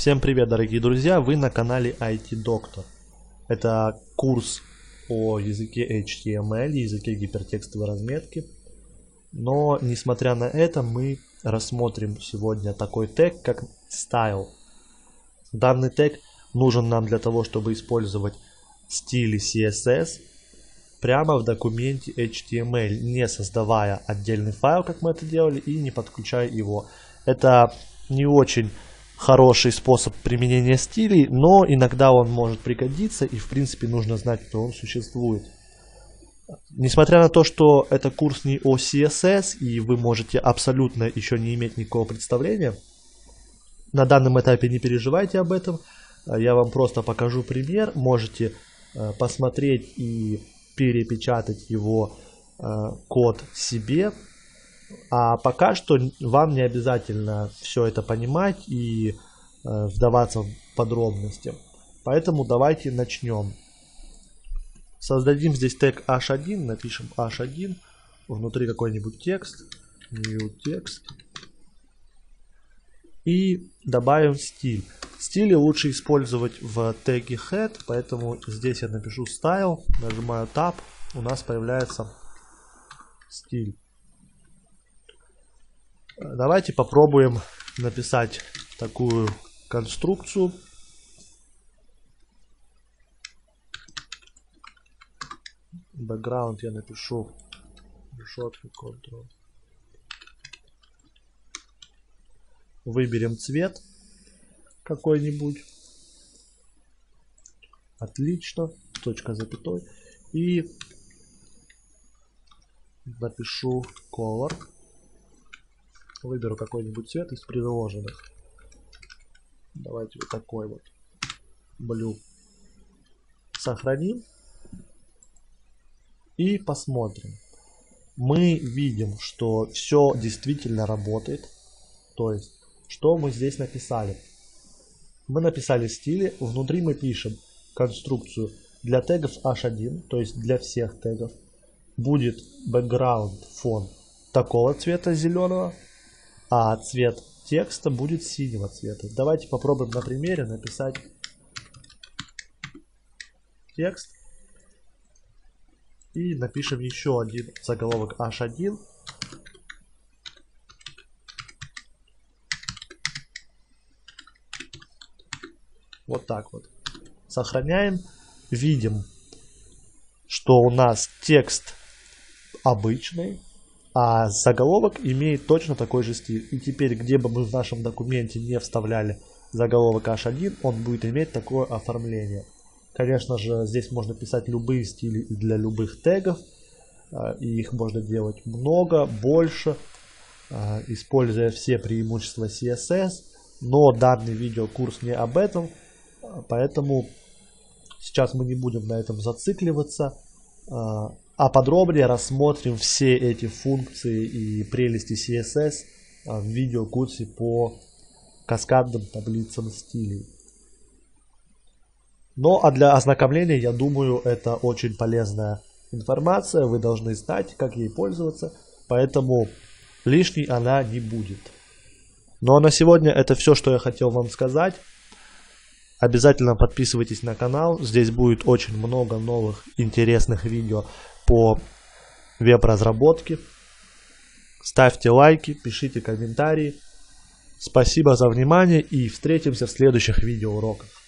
Всем привет, дорогие друзья, вы на канале IT-Doctor. Это курс о языке HTML, языке гипертекстовой разметки. Но, несмотря на это, мы рассмотрим сегодня такой тег, как Style. Данный тег нужен нам для того, чтобы использовать стили CSS прямо в документе HTML, не создавая отдельный файл, как мы это делали, и не подключая его. Это не очень хороший способ применения стилей, но иногда он может пригодиться, и в принципе нужно знать, что он существует. Несмотря на то, что это курс не о CSS, и вы можете абсолютно еще не иметь никакого представления, на данном этапе не переживайте об этом. Я вам просто покажу пример, можете посмотреть и перепечатать его код себе. А пока что вам не обязательно все это понимать и вдаваться в подробности. Поэтому давайте начнем. Создадим здесь тег h1, напишем h1, внутри какой-нибудь текст, new text. И добавим стиль. Стили лучше использовать в теге head, поэтому здесь я напишу style, нажимаю tab, у нас появляется стиль. Давайте попробуем написать такую конструкцию. Background я напишу Ctrl. Выберем цвет какой-нибудь. Отлично. Точка запятой. И напишу color. Выберу какой-нибудь цвет из предложенных. Давайте вот такой вот. Blue. Сохраним. И посмотрим. Мы видим, что все действительно работает. То есть, что мы здесь написали? Мы написали стили. Внутри мы пишем конструкцию для тегов h1, то есть для всех тегов. Будет background фон такого цвета зеленого. А цвет текста будет синего цвета. Давайте попробуем на примере написать текст. И напишем еще один заголовок H1. Вот так вот. Сохраняем. Видим, что у нас текст обычный. А заголовок имеет точно такой же стиль. И теперь, где бы мы в нашем документе не вставляли заголовок H1, он будет иметь такое оформление. Конечно же, здесь можно писать любые стили для любых тегов. И их можно делать много, больше, используя все преимущества CSS. Но данный видеокурс не об этом. Поэтому сейчас мы не будем на этом зацикливаться. А подробнее рассмотрим все эти функции и прелести CSS в видеокурсе по каскадным таблицам стилей. Ну а для ознакомления, я думаю, это очень полезная информация. Вы должны знать, как ей пользоваться, поэтому лишней она не будет. Ну а на сегодня это все, что я хотел вам сказать. Обязательно подписывайтесь на канал, здесь будет очень много новых интересных видео по веб-разработке. Ставьте лайки, пишите комментарии. Спасибо за внимание и встретимся в следующих видеоуроках.